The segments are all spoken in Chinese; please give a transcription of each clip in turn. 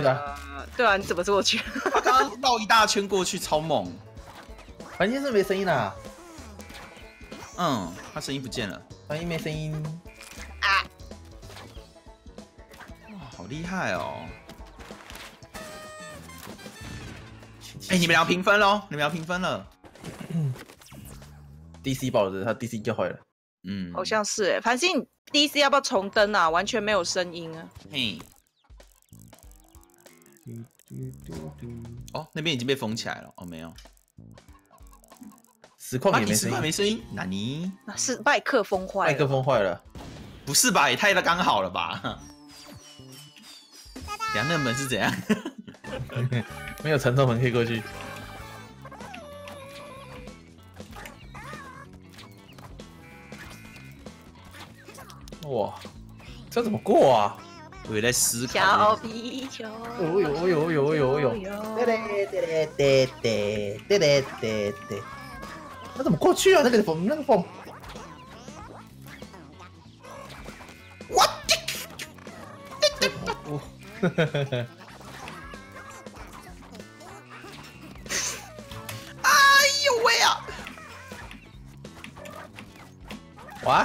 去的、啊。对啊，你怎么过去？他刚刚绕一大圈过去，超猛。房间是没声音啦。嗯，他声音不见了。房间没声音。啊！哇，好厉害哦！哎、欸，你们俩平分喽！你们俩平分了。DC 保值，他 DC 就坏了。嗯，好像是哎、欸，繁星 DC 要不要重登啊？完全没有声音啊。嘿。哦，那边已经被封起来了。哦，没有。实况也没声音，没声音。纳尼？那是麦克风坏了。麦克风坏了？不是吧？也太刚好了吧？两那门是怎样？没有传送门可以过去。哇，这怎么过啊？我也在思考。小皮球。哦呦哦呦哦呦哦呦哦呦！对对对对对对对对对。那怎么过去啊？那个缝，那个缝。我的。哎呦喂啊！哇！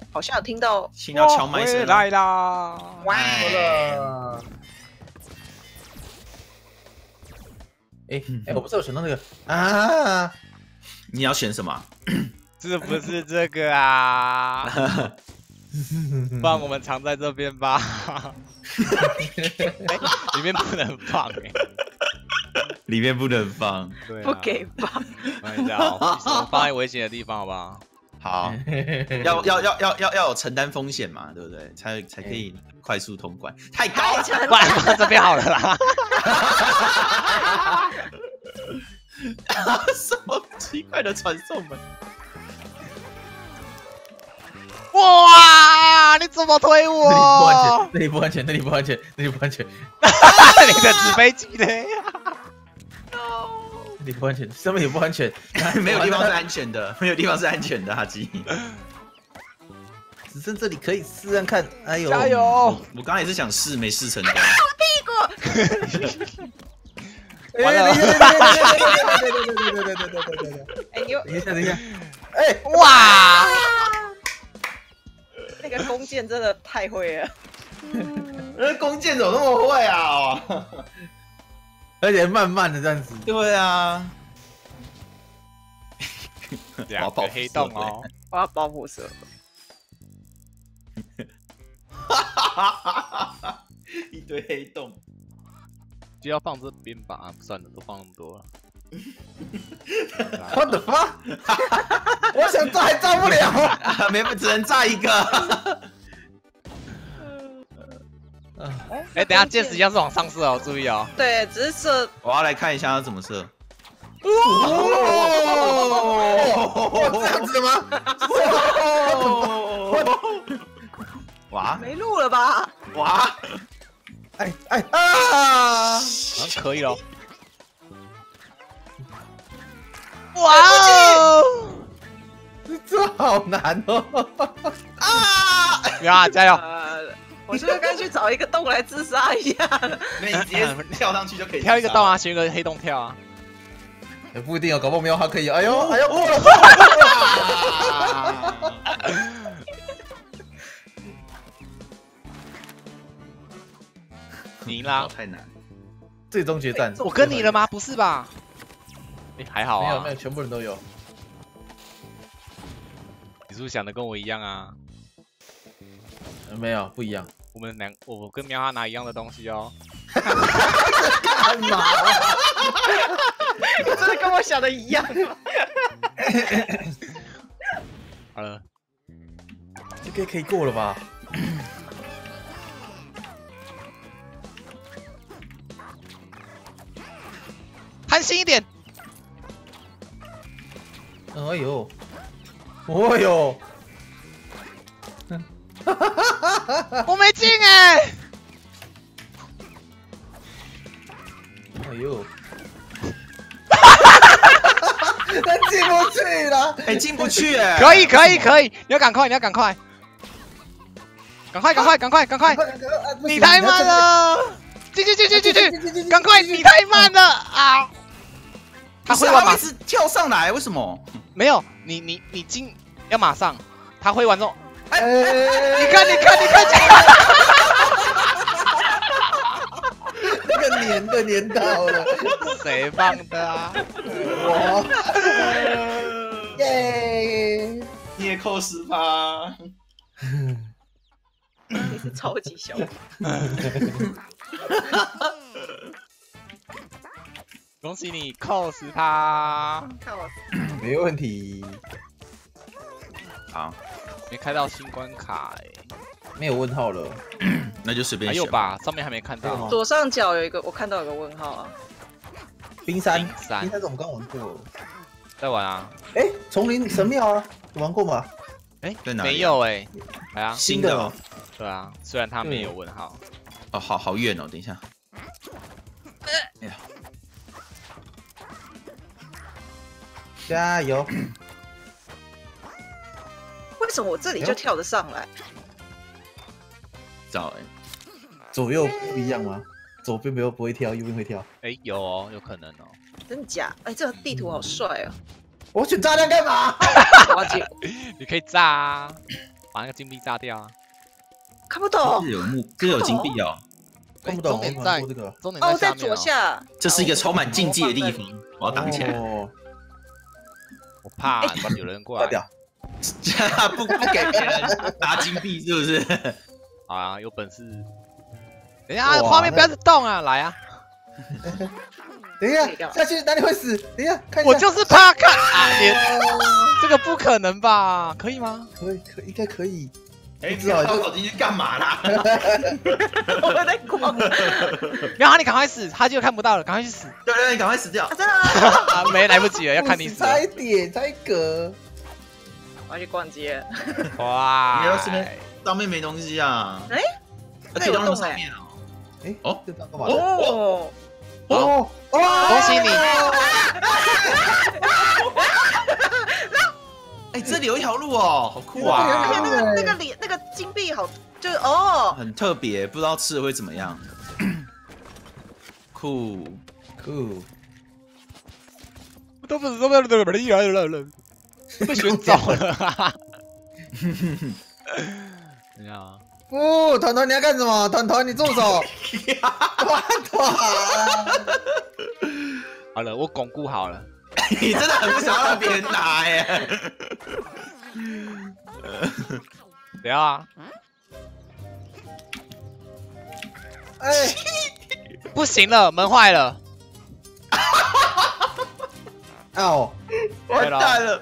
好像有听到，听到敲麦声来啦！哇！哎哎，我不是有选到那个啊？你要选什么？是不是这个啊？放我们藏在这边吧。里面不能放哎，里面不能放，不给放。等一下，我放在危险的地方，好不好？好，要有承担风险嘛，对不对？才可以快速通关，太高了，不然放这边好了啦。什么奇怪的传送门？哇！你怎么推我？那里不安全，那里不安全，那里不安全，那里不安全。你的纸飞机呢？也不安全，上面也不安全，没有地方是安全的，没有地方是安全的，哈基。只剩这里可以试试看，哎呦，加油！我刚才也是想试，没试成功。我屁股。完了！对，哎呦！等一下，哎哇！那个弓箭真的太会了，那弓箭怎么那么会啊？而且慢慢的这样子，对啊，两个黑洞哦，我要保护蛇，一堆黑洞，就要放这边吧，算了，都放那么多了。What the fuck？ 我想炸还炸不了，没，只能炸一个。哎，等下箭矢一样是往上射哦，注意哦。对，只是射。我要来看一下它怎么射。哇！这样子的吗？哇！没路了吧？哇！哎啊！可以了。哇哦！这好难哦！啊！呀，加油！我是不是该去找一个洞来自杀一下？那你直接跳上去就可以。跳一个洞啊，选一个黑洞跳啊。也不一定哦，搞不好没有还可以。哎呦，哎呦，过了！你赢啦！太难，最终决战。我跟你了吗？不是吧？哎，还好啊。没有，全部人都有。你是不是想的跟我一样啊？没有，不一样。我跟喵哈拿一样的东西哦。干嘛？你真的跟我想的一样吗？好了，这个可以过了吧？专心一点。哎呦，哎呦，我没进哎、欸。哎呦。 他进不去了，哎、欸，进不去哎、欸！可以，你要赶快，赶快！你太慢了，进去！赶快，你太慢了啊！他会玩吗？是跳上来，为什么？没有，你进要马上，他会玩这种。哎，你看！那个年的年到了。 谁放的啊？我耶！你也扣10%，你是超级小。恭喜你扣10%，没问题。好，没开到新关卡哎、欸，没有问号了，那就随便。还有吧，上面还没看到。左上角有一个，我看到有个问号啊。 冰山这种刚玩过，在玩啊！哎，丛林神庙啊，有玩过吗？哎，没有哎，哎呀，新的，对啊，虽然他们也有问号。哦，好远哦，等一下。哎呀，加油！为什么我这里就跳得上来？早哎，左右不一样吗？ 左边没有不会跳，右边会跳。哎、欸，有哦，有可能哦。真假？哎、欸，这个地图好帅哦！我选炸弹干嘛？我去，你可以炸啊，把那个金币炸掉啊！看不懂。这有金币哦。看不懂。重点在这个。哦，在左下。这是一个充满禁忌的地方，我要挡起来。哦、我怕有人过来。掉、欸。不给别人拿金币是不是？好啊，有本事。 等一下，画面不要动啊！来啊！等一下，下去哪里会死？等一下，看一下。我就是怕看啊！你这个不可能吧？可以吗？可以，应该可以。哎，你跑走进去干嘛啦？我在逛。然后你赶快死，他就看不到了，赶快去死。对，你赶快死掉。真的？没来不及了，要看你死。差一点，差一格。我要去逛街。哇！你要上面没东西啊？哎，可以到那上面啊。 哎哦，这张干嘛？哦，恭喜你！哎，这里有一条路哦，好酷啊！而且那个金币好，就是哦，很特别，不知道吃了会怎么样。酷，都被选走了，哈哈。怎样？ 哦，团团你要干什么？团团你住手！团团，好了，我巩固好了。你真的很不想让别人打耶！不要啊！哎、欸，不行了，门坏了！哦，完蛋了，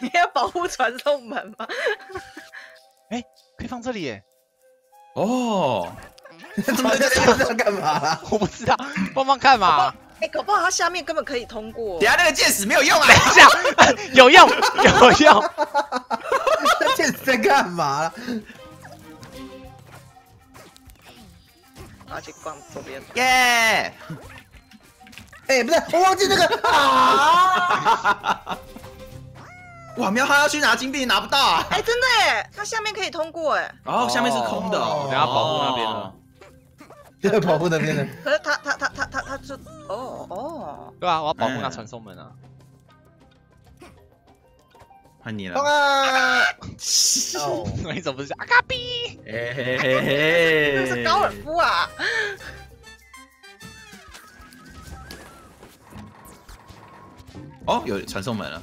你要保护传送门吗？哎、欸，可以放这里耶！哦，怎么在这里干嘛？我不知道，帮看嘛。哎、欸，搞不好它下面根本可以通过。等下那个箭矢没有用啊！等一下，有用。箭矢在干嘛？我要去逛左边。耶！哎，不是，我忘记那个啊！哇，喵！他要去拿金币，拿不到啊！哎，真的哎，它下面可以通过哎。哦，下面是空的哦，等下保护那边了。对，保护那边的。可是他就哦。对啊，我要保护那传送门啊。换你了。啊！哦，你怎么不是阿卡比？哎嘿嘿嘿，这是高尔夫啊！哦，有传送门了。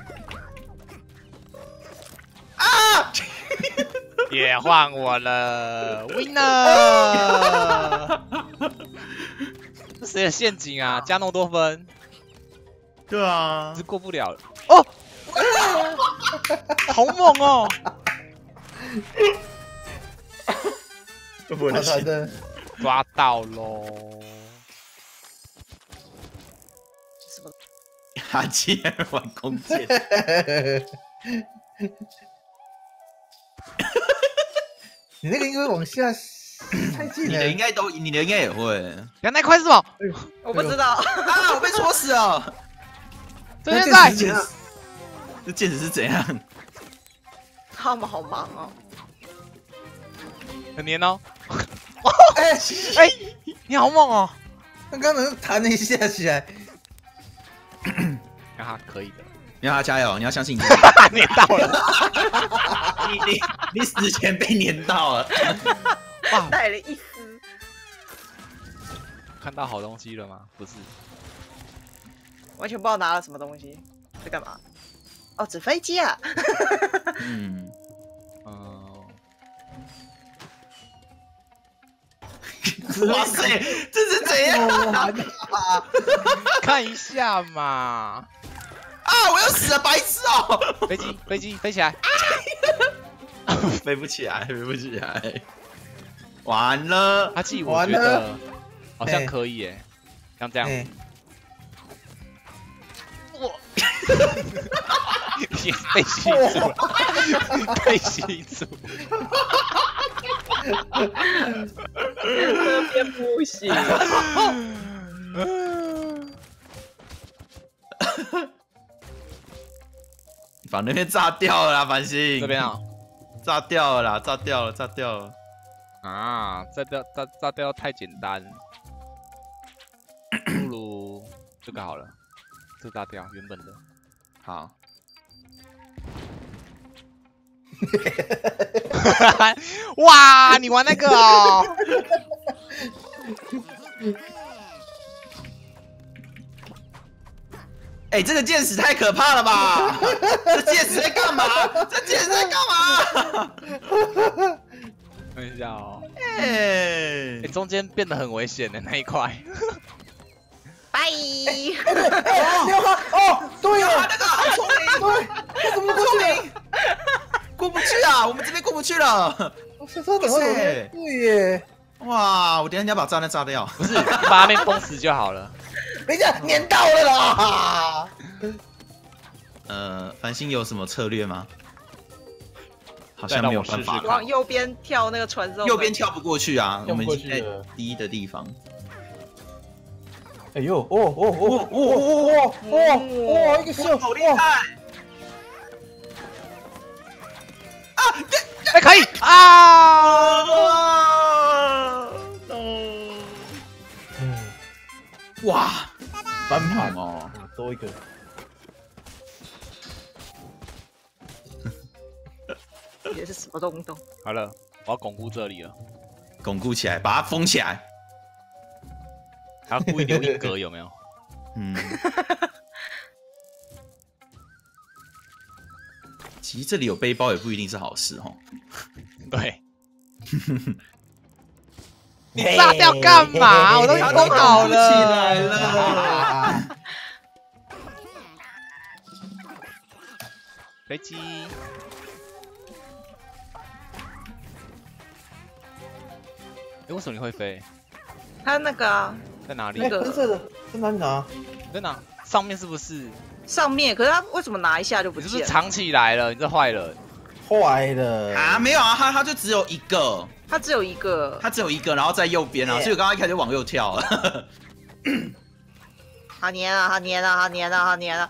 啊！也换我了 ，winner！ 这谁的陷阱啊？加那么多分。 对啊，是过不了哦，好猛哦！我的抓到喽！什么？哈基尔玩弓箭。你那个应该往下太近了，你的应该也会。杨那块是吗？我不知道啊，我被戳死了。 这现在，这戒指是怎样？他们好忙哦，很黏哦。哎，你好猛哦！他刚能弹了一下起来，让他可以的，让他加油！你要相信你，黏到了，你死前被黏到了，带了一丝。看到好东西了吗？不是。 完全不知道拿了什么东西，在干嘛？哦，纸飞机啊！嗯，哦，哇塞，这是怎样啊？看一下嘛！啊，我要死了，白痴哦！飞机，飞起来！飞不起来，飞不起来！完了，阿纪，我觉得好像可以耶，像这样。 被吸住了，被吸住。这边不行。把那边炸掉了啦，繁星。这边啊，炸掉了啦，炸掉了，炸掉了。啊，炸掉太简单。不如这个好了。 这炸掉原本的，好。哇，你玩那个哦！哎，这个箭矢太可怕了吧！这箭矢在干嘛？这箭矢在干嘛？等一下哦。哎，中间变得很危险的那一块。 拜！六号哦，对啊，那个好聪明，对，怎么过去？过不去啊，我们这边过不去了。我想说怎么对耶？哇，我等一下要把炸弹炸掉，不是把那边封死就好了。等一下，粘到了啦。繁星有什么策略吗？好像没有办法。往右边跳那个传送，右边跳不过去啊，我们已经在低的地方。 哎呦！哦！一个射，好厉害！啊！哎，可以啊！哇！翻盘哦，多一个。也是什么东东？好了，我要巩固这里了，巩固起来，把它封起来。 他故意留一格有没有？嗯，其实这里有背包也不一定是好事哦。对，你炸掉干嘛？我都封好了。起来了。飞机。哎，为什么你会飞？他那个。 在哪里？那个在哪里拿？在哪？上面是不是？上面，可是他为什么拿一下就不见了？你是藏起来了，你这坏了，坏了啊！没有啊，他就只有一个，他只有一个，然后在右边啊，所以我刚刚一开始就往右跳了。好黏啊，好黏啊，好黏啊，好黏啊！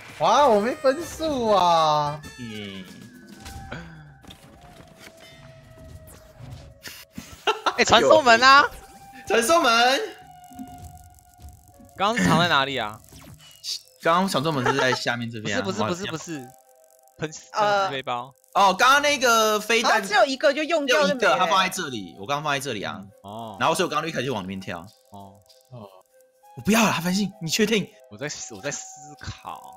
哇，我没分数啊！嗯。哎，传送门啊！传送门！刚刚是藏在哪里啊？刚刚传送门是在下面这边啊。不是，喷背包。哦，刚刚那个飞弹只有一个就用掉了，它放在这里，我刚刚放在这里啊。哦。然后所以我刚刚一开始就往里面跳。哦哦。我不要了，繁星，你确定？我在思考，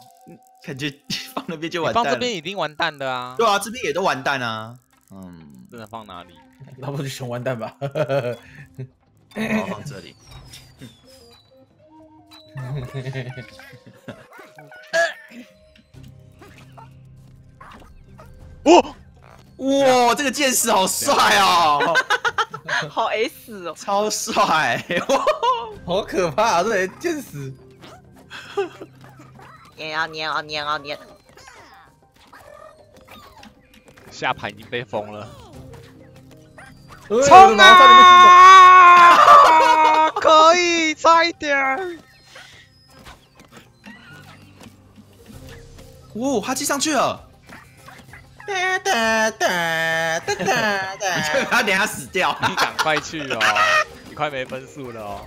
感觉放那边就完蛋了。放这边已经完蛋了啊。对啊，这边也都完蛋啊。嗯，不能放哪里？那不就全完蛋吧？我要放这里。哦，哇，这个剑士好帅哦，好 S 哦，超帅，好可怕，这剑士，黏啊！下盘已经被封了，冲啊！可以，差一点。哦，他击上去了。哒哒哒！他等下死掉，你赶快去哦，你快没分数了哦。